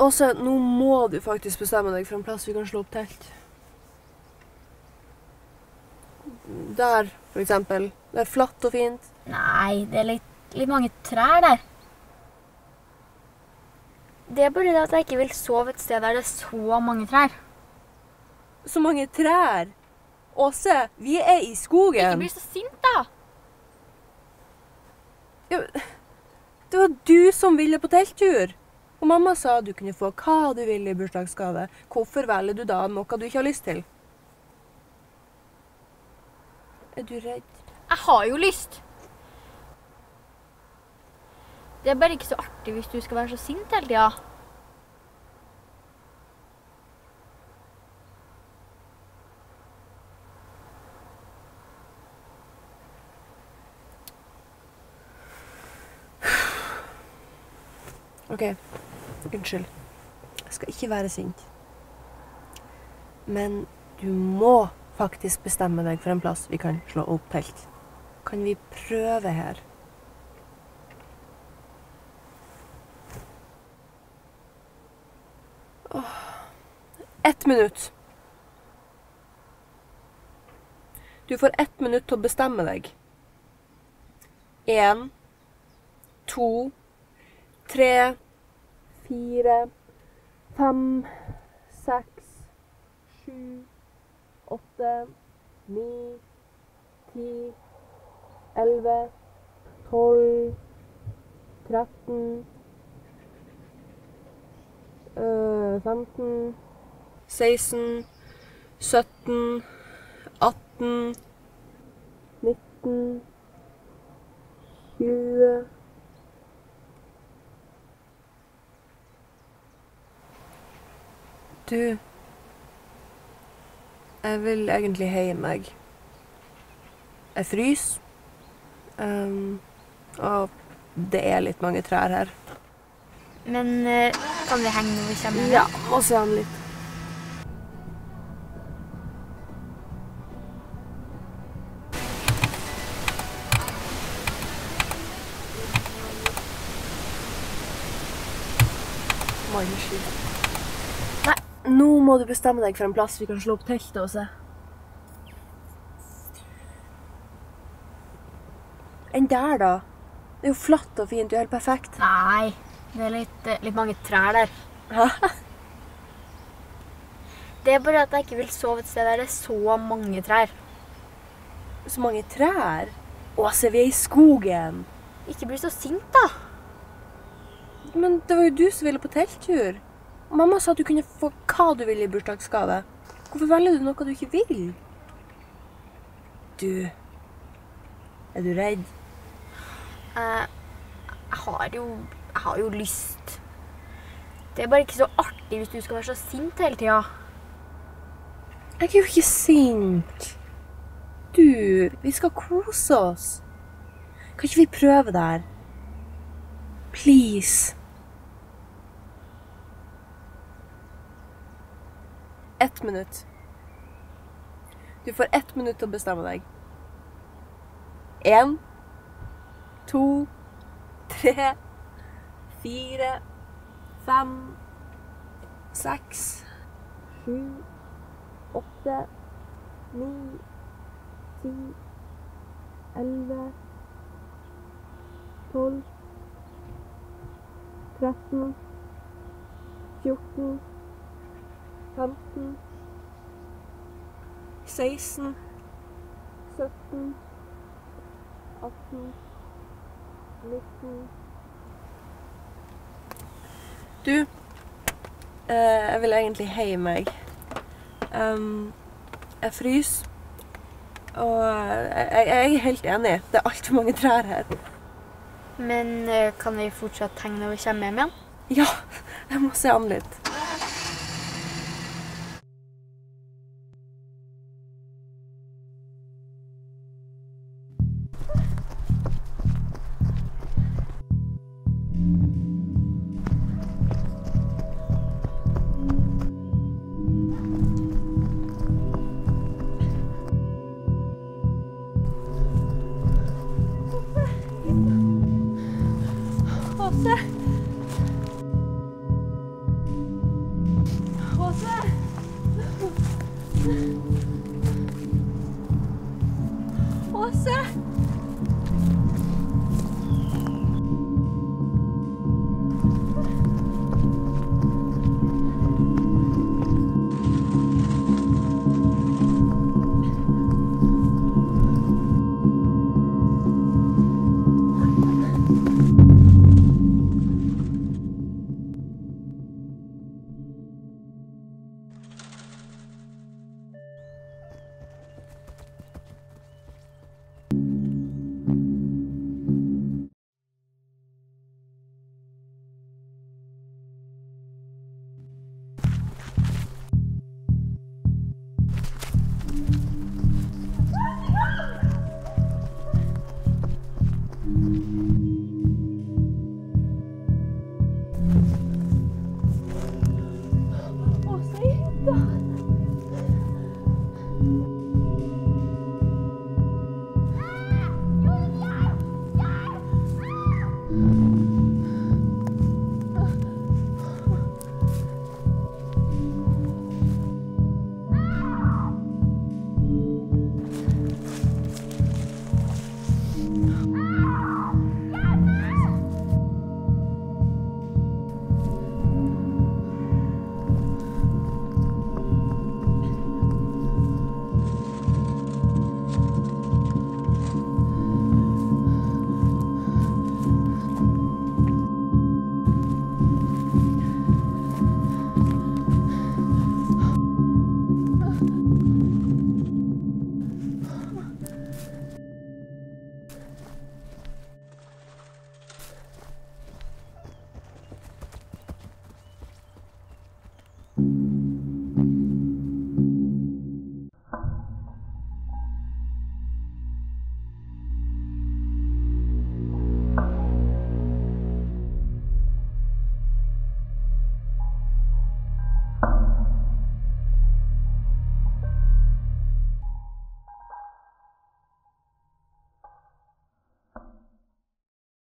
Åse, nå må du faktisk bestemme deg for en plass vi kan slå opp telt. Der, for eksempel. Det er flatt og fint. Nei, det er litt mange trær der. Det er bare det at jeg ikke vil sove et sted der det er så mange trær. Så mange trær? Åse, vi er i skogen. Ikke bli så sint da. Ja, det var du som ville på telttur. Og mamma sa du kunne få hva du ville i bursdagsgave. Hvorfor velger du da noe du ikke har lyst til? Er du redd? Jeg har jo lyst. Det er bare ikke så artig hvis du skal være så sint hele tida. Ok, unnskyld. Jeg skal ikke være sint. Men du må faktisk bestemme deg for en plass vi kan slå opp telt. Kan vi prøve her? Åh, 1 minutt. Du får 1 minutt til å bestemme deg. 1, 2, 3, 4, 5, 6, 7, 8, 9, 10, 11, 12, 13, 15, 16, 17, 18, 19, 20. Du, jeg vil egentlig heie meg. Jeg fryser, og det er litt mange trær her. Men kan vi henge når vi kommer her? Ja, og se han litt. Mannskyld. Nå må du bestemme deg for en plass vi kan slå opp teltet og se. Enn der da? Det er jo flatt og fint, det er jo helt perfekt. Nei, det er litt mange trær der. Hæ? Det er bare at jeg ikke vil sove et sted der det er så mange trær. Så mange trær? Åse, vi er i skogen. Ikke bli så sint da. Men det var jo du som ville på telttur. Mamma sa at du kunne få hva du ville i bursdagsgave. Hvorfor velger du noe du ikke vil? Du, er du redd? Jeg har jo lyst. Det er bare ikke så artig hvis du skal være så sint hele tida. Jeg er jo ikke sint. Du, vi skal kose oss. Kan ikke vi prøve det her? Please. 1 minutt. Du får 1 minutt til å bestemme deg. 1, 2, 3, 4, 5, 6, 7, 8, 9, 10, 11, 12, 13, 14, 15, 16, 17, 18, 19. Du, jeg vil egentlig heie meg. Jeg fryser, og jeg er helt enig. Det er alt for mange trær her. Men kan vi fortsatt henge når vi kommer hjem igjen? Ja, jeg må se an litt. Åse! 哇塞！